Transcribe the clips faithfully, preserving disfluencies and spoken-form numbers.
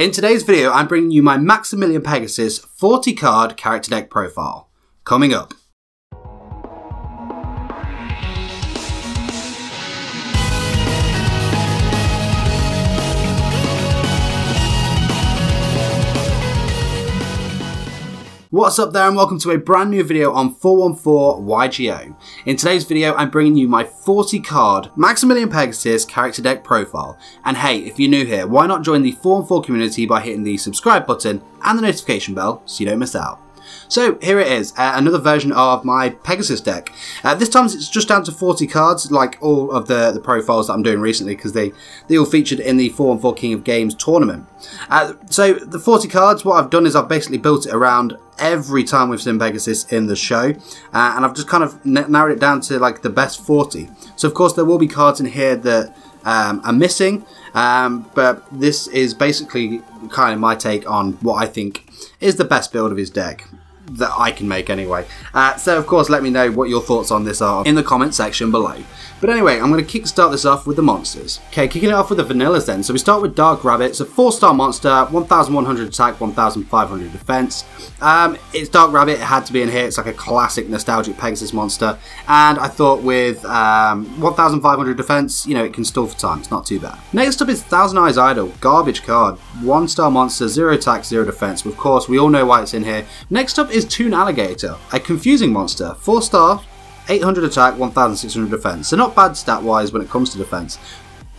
In today's video, I'm bringing you my Maximillion Pegasus forty card character deck profile. Coming up. What's up there and welcome to a brand new video on four one four Y G O. In today's video I'm bringing you my forty card Maximillion Pegasus character deck profile, and hey, if you're new here, why not join the four one four community by hitting the subscribe button and the notification bell so you don't miss out. So here it is, uh, another version of my Pegasus deck. Uh, this time it's just down to forty cards, like all of the, the profiles that I'm doing recently, because they, they all featured in the four one four King of Games tournament. Uh, so the forty cards, what I've done is I've basically built it around every time we've seen Pegasus in the show, uh, and I've just kind of narrowed it down to like the best forty. So of course there will be cards in here that um, are missing, um, but this is basically kind of my take on what I think is the best build of his deck that I can make anyway. Uh, so of course let me know what your thoughts on this are in the comment section below. But anyway, I'm going to kickstart this off with the monsters. Okay, kicking it off with the vanillas then. So we start with Dark Rabbit. It's a four star monster, one thousand one hundred attack, one thousand five hundred defense. Um, it's Dark Rabbit, it had to be in here. It's like a classic nostalgic Pegasus monster. And I thought with um, one thousand five hundred defense, you know, it can stall for time. It's not too bad. Next up is Thousand-Eyes Idol. Garbage card. one star monster, zero attack, zero defense. Of course, we all know why it's in here. Next up is Toon Alligator, a confusing monster, four star, eight hundred attack, one thousand six hundred defense. So not bad stat wise when it comes to defense.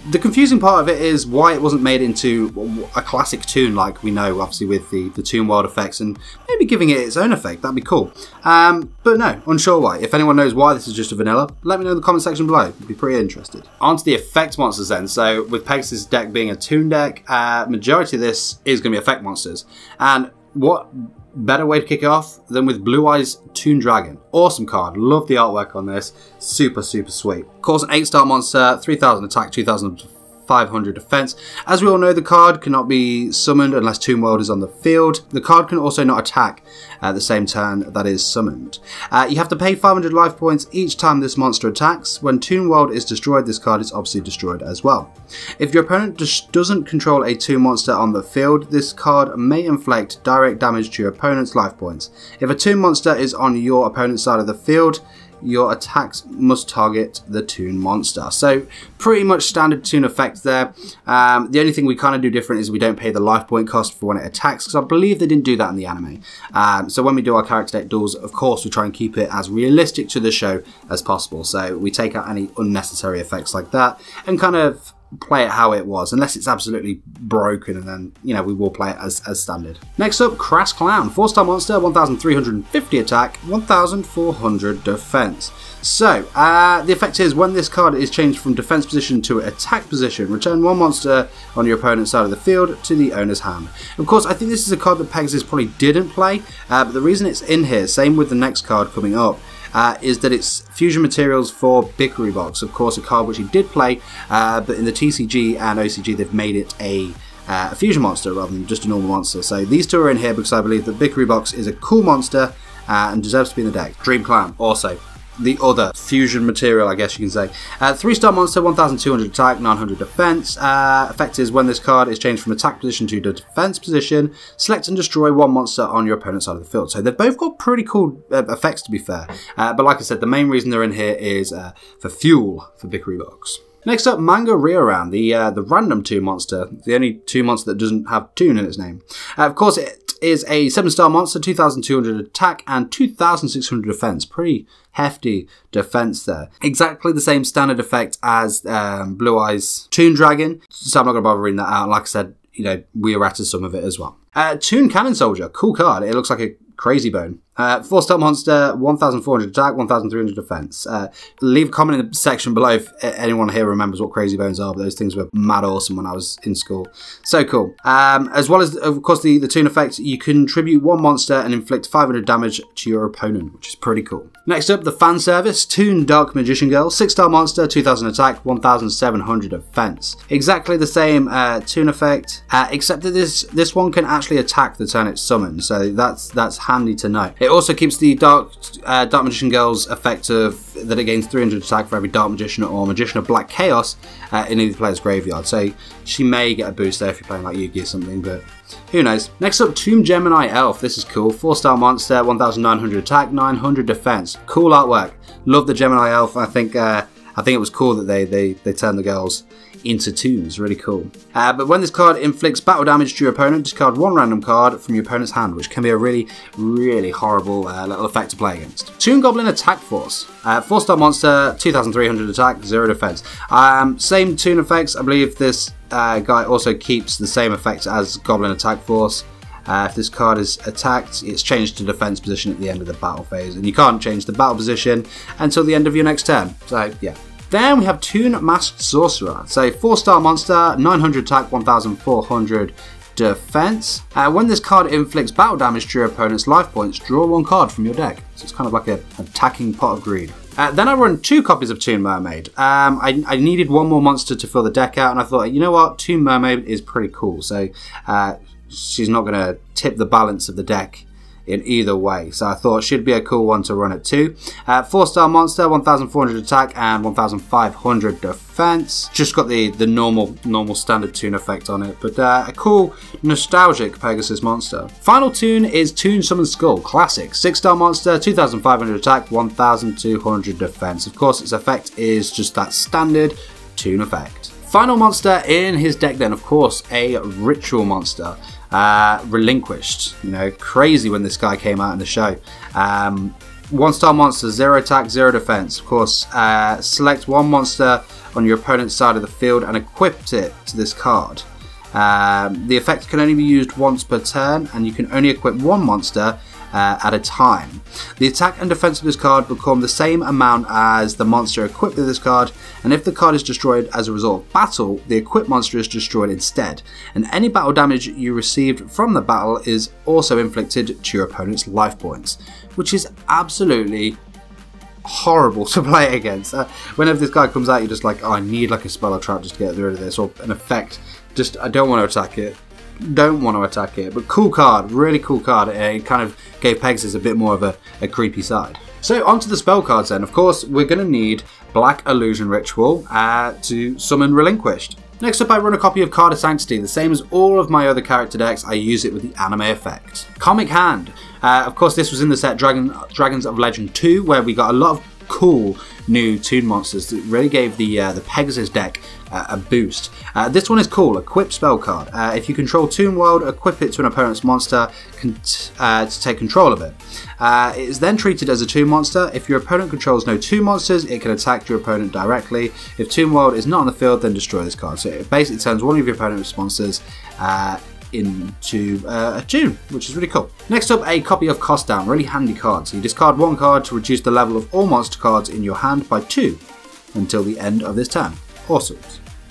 The confusing part of it is why it wasn't made into a classic Toon like we know, obviously with the, the Toon World effects, and maybe giving it its own effect, that'd be cool. Um, but no, unsure why. If anyone knows why this is just a vanilla, let me know in the comment section below, I'd be pretty interested. On to the effect monsters then. So with Pegasus' deck being a Toon deck, uh, majority of this is going to be effect monsters. And what better way to kick it off than with Blue-Eyes Toon Dragon. Awesome card. Love the artwork on this. Super, super sweet. Of course, an eight star monster, three thousand attack, two thousand five hundred defense. As we all know, the card cannot be summoned unless Toon World is on the field. The card can also not attack at the same turn that is summoned. Uh, you have to pay five hundred life points each time this monster attacks. When Toon World is destroyed, this card is obviously destroyed as well. If your opponent just doesn't control a Toon monster on the field, this card may inflict direct damage to your opponent's life points. If a Toon monster is on your opponent's side of the field, your attacks must target the Toon monster. So pretty much standard Toon effect there. Um, the only thing we kind of do different is we don't pay the life point cost for when it attacks, because I believe they didn't do that in the anime. Um, so when we do our character deck duels, of course, we try and keep it as realistic to the show as possible. So we take out any unnecessary effects like that and kind of play it how it was, unless it's absolutely broken, and then, you know, we will play it as, as standard. Next up, Crass Clown, four star monster, one thousand three hundred fifty attack, one thousand four hundred defense. So, uh, the effect is when this card is changed from defense position to attack position, return one monster on your opponent's side of the field to the owner's hand. Of course, I think this is a card that Pegasus probably didn't play, uh, but the reason it's in here, same with the next card coming up, Uh, is that it's fusion materials for Bickuribox, of course a card which he did play, uh, but in the T C G and O C G they've made it a, uh, a fusion monster rather than just a normal monster. So these two are in here because I believe that Bickuribox is a cool monster uh, and deserves to be in the deck. Dream Clown also, the other fusion material, I guess you can say. Uh, three star monster, one thousand two hundred attack, nine hundred defense. Uh, effect is when this card is changed from attack position to the defense position, select and destroy one monster on your opponent's side of the field. So they've both got pretty cool uh, effects, to be fair. Uh, but like I said, the main reason they're in here is uh, for fuel for Bickuribox. Next up, Manga Ryu-Ran, the, uh, the random Toon monster, the only Toon monster that doesn't have Toon in its name. Uh, of course, it is a seven star monster, two thousand two hundred attack and two thousand six hundred defense. Pretty hefty defense there. Exactly the same standard effect as um, Blue-Eyes Toon Dragon, so I'm not going to bother reading that out. Like I said, you know, we errated some of it as well. Uh, Toon Cannon Soldier, cool card. It looks like a crazy bone. Uh, four star monster, one thousand four hundred attack, one thousand three hundred defense. Uh, leave a comment in the section below if anyone here remembers what crazy bones are, but those things were mad awesome when I was in school. So cool. Um, as well as, of course, the, the Toon effect, you can tribute one monster and inflict five hundred damage to your opponent, which is pretty cool. Next up, the fan service, Toon Dark Magician Girl, six star monster, two thousand attack, one thousand seven hundred defense. Exactly the same uh, Toon effect, uh, except that this, this one can actually attack the turn it's summoned, so that's, that's handy to know. It also keeps the Dark uh, Dark Magician Girl's effect of that it gains three hundred attack for every Dark Magician or Magician of Black Chaos uh, in either player's graveyard. So she may get a boost there if you're playing like Yu-Gi-Oh or something, but who knows. Next up, Toon Gemini Elf. This is cool. four star monster, one thousand nine hundred attack, nine hundred defense. Cool artwork. Love the Gemini Elf. I think uh, I think it was cool that they they, they turned the girls into toons. Really cool. Uh, but when this card inflicts battle damage to your opponent, discard one random card from your opponent's hand, which can be a really, really horrible uh, little effect to play against. Toon Goblin Attack Force. Uh, four star monster, two thousand three hundred attack, zero defense. Um, same toon effects. I believe this uh, guy also keeps the same effects as Goblin Attack Force. Uh, if this card is attacked, it's changed to defense position at the end of the battle phase, and you can't change the battle position until the end of your next turn. So, yeah. Then we have Toon Masked Sorcerer. So four star monster, nine hundred attack, one thousand four hundred defense. Uh, when this card inflicts battle damage to your opponent's life points, draw one card from your deck. So it's kind of like a, an attacking Pot of Greed. Uh, then I run two copies of Toon Mermaid. Um, I, I needed one more monster to fill the deck out, and I thought, you know what, Toon Mermaid is pretty cool. So uh, she's not going to tip the balance of the deck in either way, so I thought she'd be a cool one to run at too. Uh, four star monster, one thousand four hundred attack and one thousand five hundred defense. Just got the the normal normal standard Toon effect on it, but uh, a cool nostalgic Pegasus monster. Final Toon is Toon Summon Skull, classic. six star monster, two thousand five hundred attack, one thousand two hundred defense. Of course, its effect is just that standard Toon effect. Final monster in his deck then, of course, a Ritual monster. Uh, Relinquished. You know, crazy when this guy came out in the show. Um, one star monster, zero attack, zero defense. Of course, uh, select one monster on your opponent's side of the field and equip it to this card. Um, the effect can only be used once per turn, and you can only equip one monster uh, at a time. The attack and defense of this card become the same amount as the monster equipped with this card, and if the card is destroyed as a result of battle, the equipped monster is destroyed instead, and any battle damage you received from the battle is also inflicted to your opponent's life points, which is absolutely horrible to play against. Uh, whenever this guy comes out, you're just like, oh, I need like a spell or trap just to get rid of this, or an effect. Just, I don't want to attack it. Don't want to attack it. But cool card. Really cool card. It kind of gave Pegasus a bit more of a, a creepy side. So onto the spell cards then. Of course, we're going to need Black Illusion Ritual uh, to summon Relinquished. Next up, I run a copy of Card of Sanctity. The same as all of my other character decks, I use it with the anime effect. Comic Hand. Uh, of course, this was in the set Dragon, Dragons of Legend two, where we got a lot of cool new Toon monsters that really gave the uh, the Pegasus deck uh, a boost. Uh, this one is cool, equip spell card. Uh, if you control Toon World, equip it to an opponent's monster uh, to take control of it. Uh, it is then treated as a Toon monster. If your opponent controls no Toon monsters, it can attack your opponent directly. If Toon World is not on the field, then destroy this card. So it basically turns one of your opponent's monsters uh, into uh, a tune, which is really cool. Next up, a copy of Cost Down, really handy card. So you discard one card to reduce the level of all monster cards in your hand by two until the end of this turn. Awesome.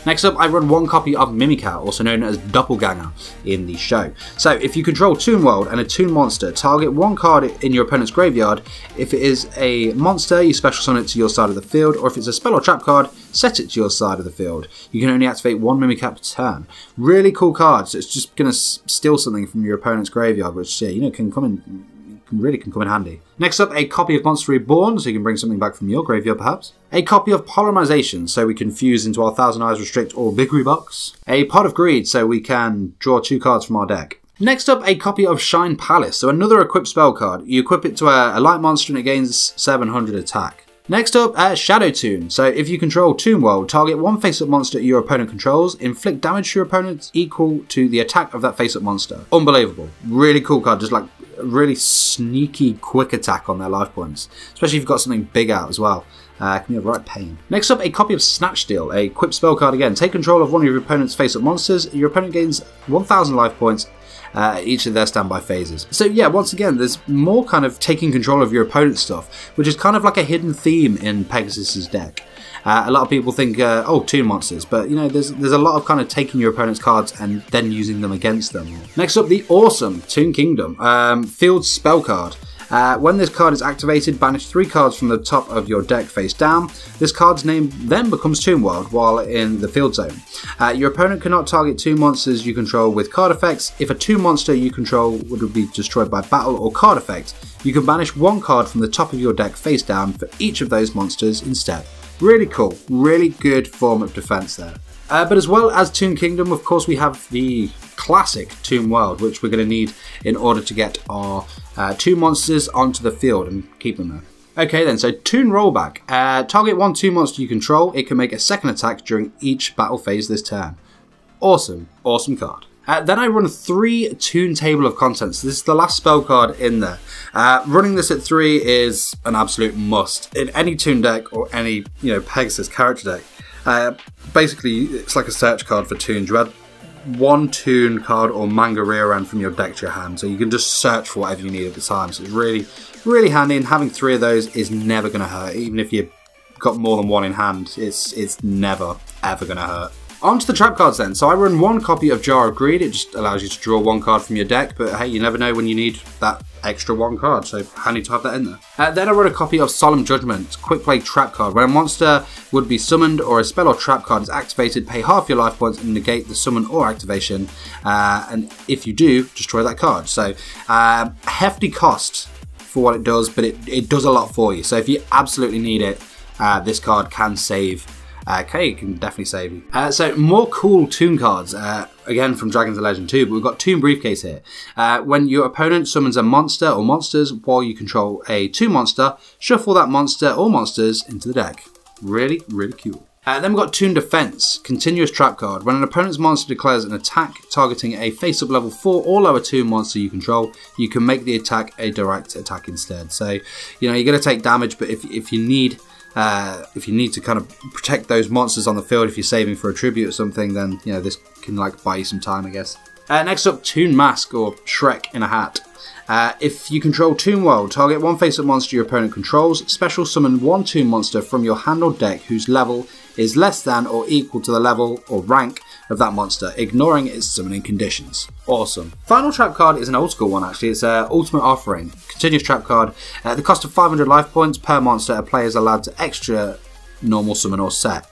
Next up, I run one copy of Mimicat, also known as Doppelganger in the show. So if you control Toon World and a Toon monster, target one card in your opponent's graveyard. If it is a monster, you special summon it to your side of the field, or if it's a spell or trap card, set it to your side of the field. You can only activate one Mimicat per turn. Really cool card, so it's just going to steal something from your opponent's graveyard, which, you know, can come in... really can come in handy. Next up, a copy of Monster Reborn, so you can bring something back from your graveyard perhaps. A copy of Polymerization, so we can fuse into our Thousand-Eyes Restrict or Bickuribox. A Pot of Greed, so we can draw two cards from our deck. Next up, a copy of Shine Palace, so another equipped spell card. You equip it to a, a light monster and it gains seven hundred attack. Next up, uh, Shadow Toon. So if you control Toon World, target one face-up monster your opponent controls, inflict damage to your opponent equal to the attack of that face-up monster. Unbelievable. Really cool card, just like a really sneaky quick attack on their life points. Especially if you've got something big out as well. Uh, can be a right pain. Next up, a copy of Snatch Steal, a equipped spell card again. Take control of one of your opponent's face-up monsters. Your opponent gains one thousand life points Uh, each of their standby phases. So yeah, once again, there's more kind of taking control of your opponent's stuff, which is kind of like a hidden theme in Pegasus's deck. Uh, a lot of people think, uh, oh, Toon monsters, but you know, there's there's a lot of kind of taking your opponent's cards and then using them against them. Next up, the awesome Toon Kingdom, um, field spell card. Uh, when this card is activated, banish three cards from the top of your deck face down. This card's name then becomes Toon World while in the field zone. Uh, your opponent cannot target two monsters you control with card effects. If a two monster you control would be destroyed by battle or card effect, you can banish one card from the top of your deck face down for each of those monsters instead. Really cool, really good form of defense there. Uh, but as well as Toon Kingdom, of course, we have the classic Toon World, which we're going to need in order to get our uh, two monsters onto the field and keep them there. Okay then, so Toon Rollback. Uh, target one Toon monster you control. It can make a second attack during each battle phase this turn. Awesome, awesome card. Uh, then I run three Toon Table of Contents. This is the last spell card in there. Uh, running this at three is an absolute must in any Toon deck or any, you know, Pegasus character deck. Uh, basically, it's like a search card for Toons. You add one Toon card or Manga Ryu-Ran from your deck to your hand, so you can just search for whatever you need at the time. So it's really, really handy, and having three of those is never going to hurt. Even if you've got more than one in hand, it's it's never, ever going to hurt. On to the trap cards then. So I run one copy of Jar of Greed. It just allows you to draw one card from your deck, but hey, you never know when you need that extra one card, so handy to have that in there. Uh, then I run a copy of Solemn Judgment, quick play trap card. When a monster would be summoned or a spell or trap card is activated, pay half your life points and negate the summon or activation, uh, and if you do, destroy that card. So uh, hefty cost for what it does, but it, it does a lot for you. So if you absolutely need it, uh, this card can save. Okay, it can definitely save you. Uh, so, more cool Toon cards, uh, again from Dragons of Legend two, but we've got Toon Briefcase here. Uh, when your opponent summons a monster or monsters while you control a Toon monster, shuffle that monster or monsters into the deck. Really, really cool. Uh, then we've got Toon Defense, continuous trap card. When an opponent's monster declares an attack targeting a face-up level four or lower Toon monster you control, you can make the attack a direct attack instead. So, you know, you're going to take damage, but if, if you need... Uh, if you need to kind of protect those monsters on the field, if you're saving for a tribute or something, then, you know, this can, like, buy you some time, I guess. Uh, next up, Toon Mask, or Shrek in a Hat. Uh, if you control Toon World, target one face-up monster your opponent controls, special summon one Toon monster from your hand or deck whose level is less than or equal to the level or rank of that monster, ignoring its summoning conditions. Awesome. Final trap card is an old school one actually, it's uh, Ultimate Offering, continuous trap card. At the cost of five hundred life points per monster, a player is allowed to extra normal summon or set.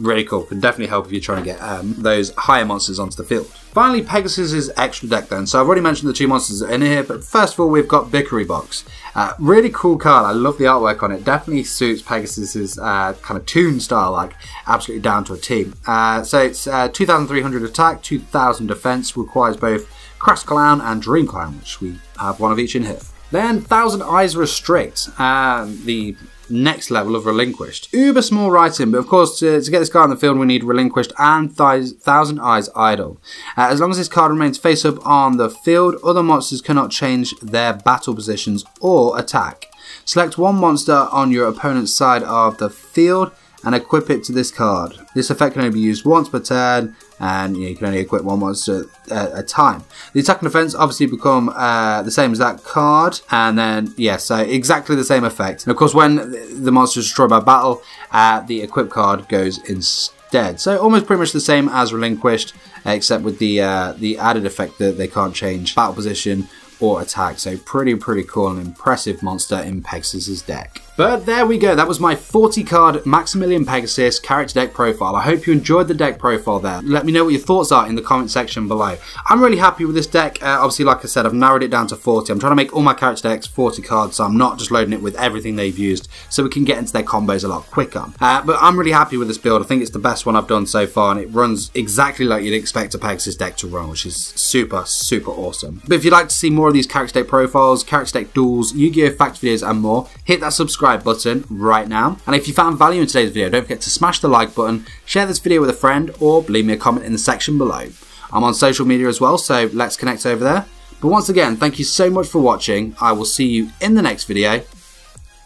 Really cool, can definitely help if you're trying to get um, those higher monsters onto the field. Finally, Pegasus' extra deck then. So I've already mentioned the two monsters that are in here, but first of all we've got Bickuribox. Uh, really cool card, I love the artwork on it. Definitely suits Pegasus' uh, kind of Toon style, like absolutely down to a T. Uh, so it's uh, two thousand three hundred attack, two thousand defense, requires both Crass Clown and Dream Clown, which we have one of each in here. Then Thousand-Eyes Restrict, uh, the next level of Relinquished. Uber small writing, but of course to, to get this card in the field we need Relinquished and Thousand-Eyes Idol. Uh, as long as this card remains face up on the field, other monsters cannot change their battle positions or attack. Select one monster on your opponent's side of the field and equip it to this card. This effect can only be used once per turn, and you know, you can only equip one monster at a time. The attack and defense obviously become uh, the same as that card, and then, yeah, so exactly the same effect. And of course, when the monster is destroyed by battle, uh, the equip card goes instead. So almost pretty much the same as Relinquished, except with the, uh, the added effect that they can't change battle position or attack. So pretty, pretty cool and impressive monster in Pegasus' deck. But there we go, that was my forty card Maximillion Pegasus character deck profile. I hope you enjoyed the deck profile there. Let me know what your thoughts are in the comment section below. I'm really happy with this deck. Uh, obviously, like I said, I've narrowed it down to forty. I'm trying to make all my character decks forty cards, so I'm not just loading it with everything they've used, so we can get into their combos a lot quicker. Uh, but I'm really happy with this build. I think it's the best one I've done so far, and it runs exactly like you'd expect a Pegasus deck to run, which is super, super awesome. But if you'd like to see more of these character deck profiles, character deck duels, Yu-Gi-Oh! Fact videos, and more, hit that subscribe button right now. And if you found value in today's video, don't forget to smash the like button, share this video with a friend, or leave me a comment in the section below. I'm on social media as well, so let's connect over there. But once again, thank you so much for watching. I will see you in the next video.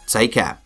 Take care.